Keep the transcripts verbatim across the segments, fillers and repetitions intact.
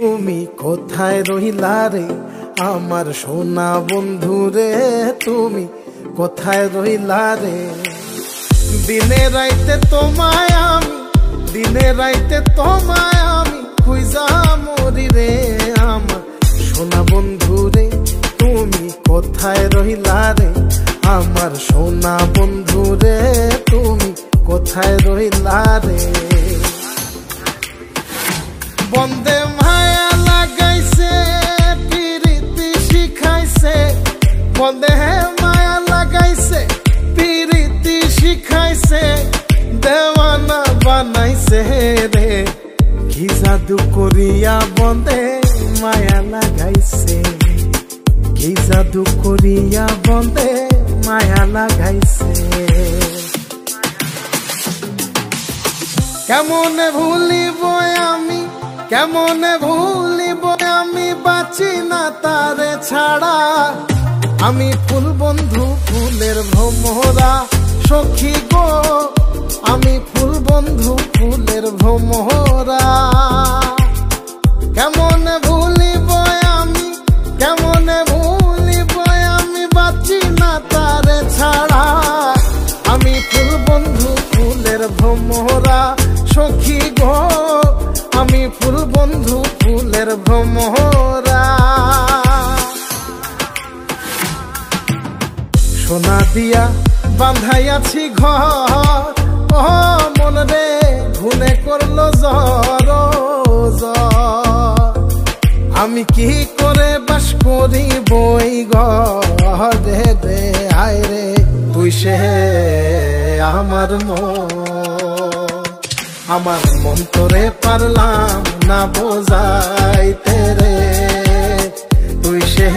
তুমি কোথায় রহিলা রে আমার সোনা বন্ধু রে, তুমি কোথায় রহিলা রে। দিনে রাইতে তোমায় আমি, দিনে রাইতে তোমায় আমি খুঁজা মরি রে আমার সোনা বন্ধু রে, তুমি কোথায় রহিলা রে আমার সোনা বন্ধু রে, তুমি কোথায় রহিলা রে। বন্দে মায়া লাগাইছে পিরিতি শিখাইছে, বন্দে মায়া লাগাইছে পিরিতি শিখাইছে, দেওয়ানা বানাইছে রে, কি জাদু করিয়া বন্দে মায়া লাগাইছে, কি জাদু করিয়া বন্দে মায়া লাগাইছে। কেমন ভুলিব আমি, কেমন ভুলিব আমি, বাঁচি না তারে ছাড়া, আমি ফুল বন্ধু ফুলের ভ্রমরা সখী গো, আমি ফুল বন্ধু ফুলের ভ্রমরা। কেমন ভুলিব আমি, কেমন ভুলিব আমি, বাঁচি না তারে ছাড়া, আমি ফুল বন্ধু ফুলের ভ্রমরা সখী গো, আমি ফুল বন্ধু ফুলের ভ্রমরা। সোনা দিয়া বাঁধাই আছি ঘর, ও মন রে ঘুনে করলো জ্বর, আমি কি করে বাস করি বই ঘরে রে, আয় রে তুই সে আমার মন, আমার মন তোরে পারলাম না বোঝাইতে রে, তুই সে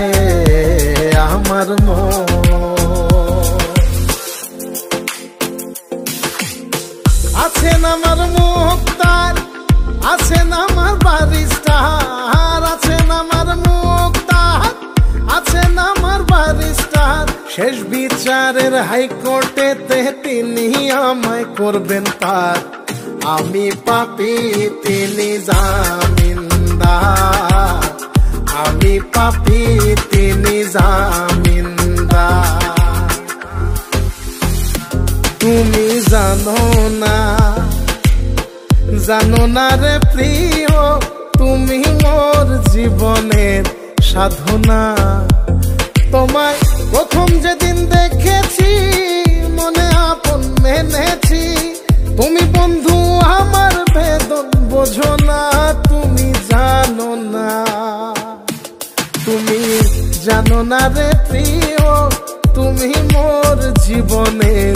আমার মন। আছেন আমার মুক্তার, আছেন আমার বারিস্তার, আছেন আমার মুক্তার, আছেন আমার বারিস্তার, শেষ বিচারের হাইকোর্টেতে তিনি আমায় করবেন তার, আমি পাপি তিনি জামিনদার, আমি পাপি তিনি জামিনদার। তুমি জানো না, জানো না রে প্রিয়, তুমি মোর জীবনের সাধনা, তোমায় প্রথম যেদিন দেখেছি মনে আপন মেনেছি, তুমি বন্ধু আমার বেদন বোঝো না, তুমি জানো না, তুমি জানো না রে প্রিয়, তুমি মোর জীবনের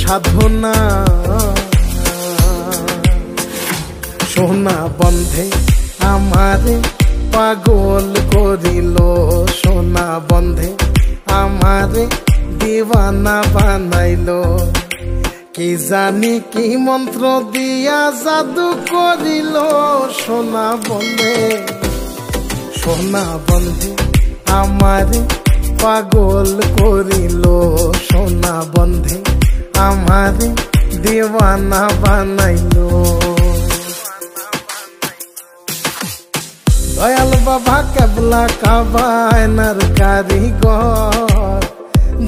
সাধনা। সোনা বন্ধে আমারে পাগল করিল, সোনা বন্ধে আমারে দিওয়ানা বানাইল, কি জানি কি মন্ত্র দিয়া জাদু করিল সোনা বন্ধে, সোনা বন্ধে আমারে পাগল করিল, সোনা বন্ধে আমারে দিওয়ানা বানাইল। দয়াল বাবা কেবলা কাবায়নার কারিগর,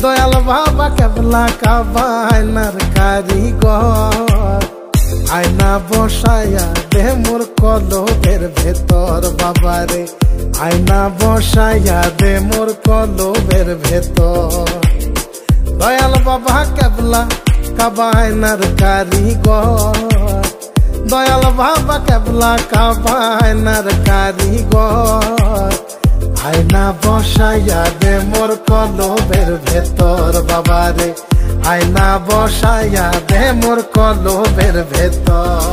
দয়াল বাবা কেবলা কাবায়নার কারিগর, আয়না বসায়া দে মোর কলবের ভেতর বাবারে, আয়না বসায়া দে মোর কলবের ভেতর। দয়াল বাবা কেবলা কাবায়নার কারিগর, দয়াল বাবা কেবলা কাবায়নার কারিগর, আয়না বসায়া দে মোর কলবের ভেতর বাবারে, আয়না বসায়া দে মোর কলবের ভেতর।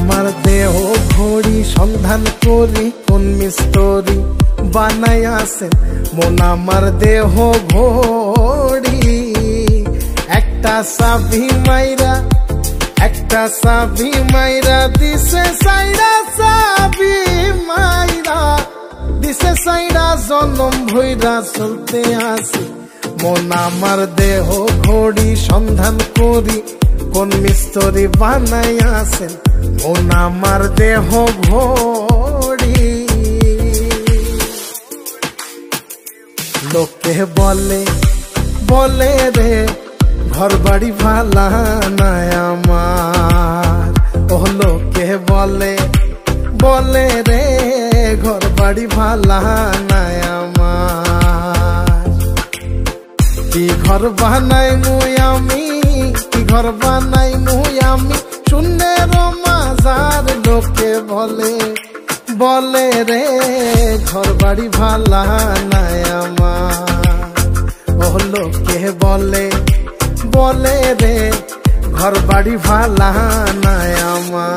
আমার দেহ ঘড়ি সন্ধান করি কোন মিস্তরি বানাই আসেন, মন আমার দেহ ঘড়ি একটা সাবি মাইরা একটা সাবি মাইরা দিছে সাইরা সাবি মাইরা দিছে সাইরা জনম ভইরা চলতে আসি মন আমার দেহ ঘড়ি সন্ধান করি কোন মিস্ত্রি বানাই আছেন মন আমার দেহ ঘড়ি লোকে বলে বলে রে ঘর বাড়ি ভালা নাই আমার ও লোকে বলে বলে রে ঘর বাড়ি ভালা নাই আমার কি ঘর বানাই মুই আমি কি ঘর বানাই মুই আমি শূন্যের মাজার লোকে বলে বলে রে ঘর বাড়ি ভালা নাই আমার ও লোকে বলে বলে রে ঘর বাড়ি ভালা নাই আমার।